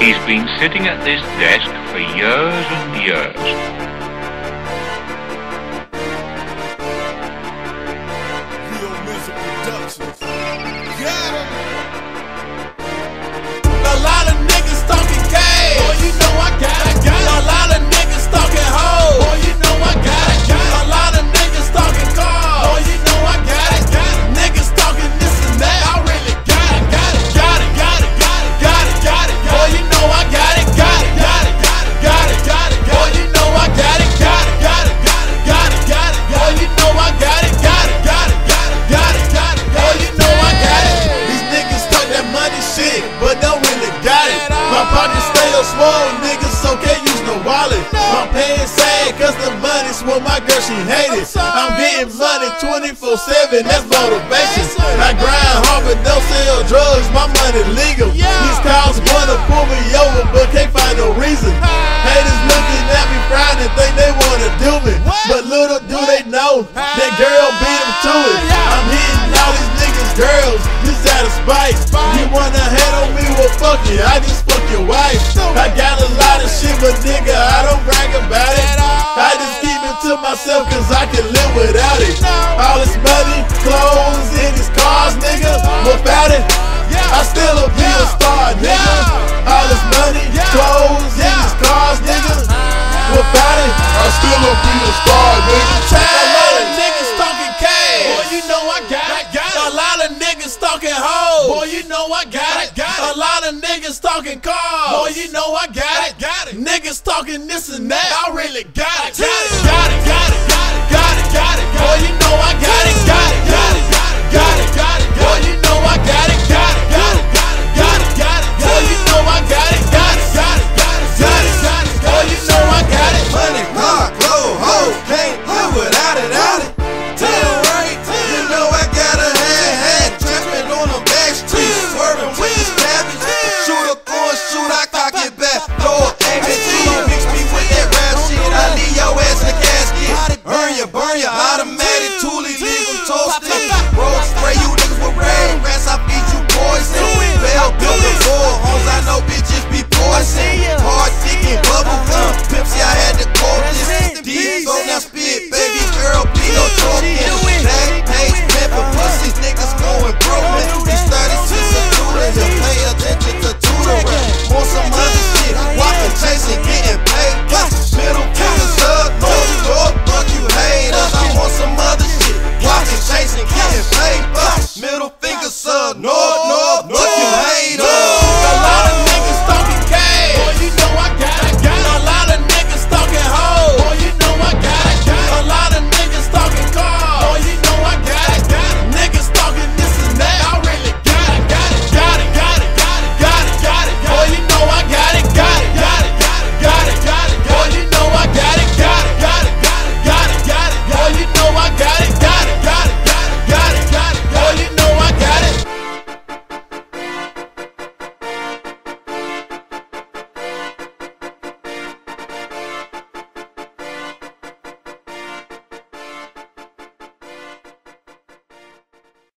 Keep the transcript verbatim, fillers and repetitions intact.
He's been sitting at this desk for years and years. Real Music Productions. Yeah. A lot of niggas talking gay. Boy, you know I got it. A lot of niggas talking hoes. Boy, you know I got it. A lot of niggas talking cars. Boy, you know I got it. Niggas talking this and that. I really got it. Got it. Got it. Got it. Got it. Got it. Got it. Boy, you know I got it. Got it. Got it. Got it. Got it. Got it. Boy, you know I got it. Got it. Got it. Got it. Got it. Got it. Boy, you know I got it. Got it. Got it. Got it. Got it. Got it. Boy, you know I got it. These niggas talk that money shit, but don't really got it. My pockets stay up swole, niggas so can't use no wallet. My pants sag, cause the money's what my girl she hated. I'm getting money twenty-four seven, that's motivation. I grind hard but don't sell drugs, my money legal. These cows wanna pull me over but can't find no reason. Haters looking at me Friday, think they wanna do me, but little do they know that girl beat them to it. I'm hitting all these niggas' girls, just out of spite. You wanna hate on me, well fuck it, I just fuck your wife. I got a lot of shit but nigga I don't brag about it. I just keep it to myself cause I can live without it. All this money, clothes, and these cars, nigga, without it I still be a star, nigga. All this money, clothes, and these cars, nigga, without it I still be a star, nigga. A lot of niggas talking cash, boy you know I got it. A lot of niggas talking hoes, boy you know I got it. A lot of niggas talking cars, boy you know I got it. Niggas talking this and that, I really got it. Got it, got it, got it, got it, got it, got it. Boy, you know I got it.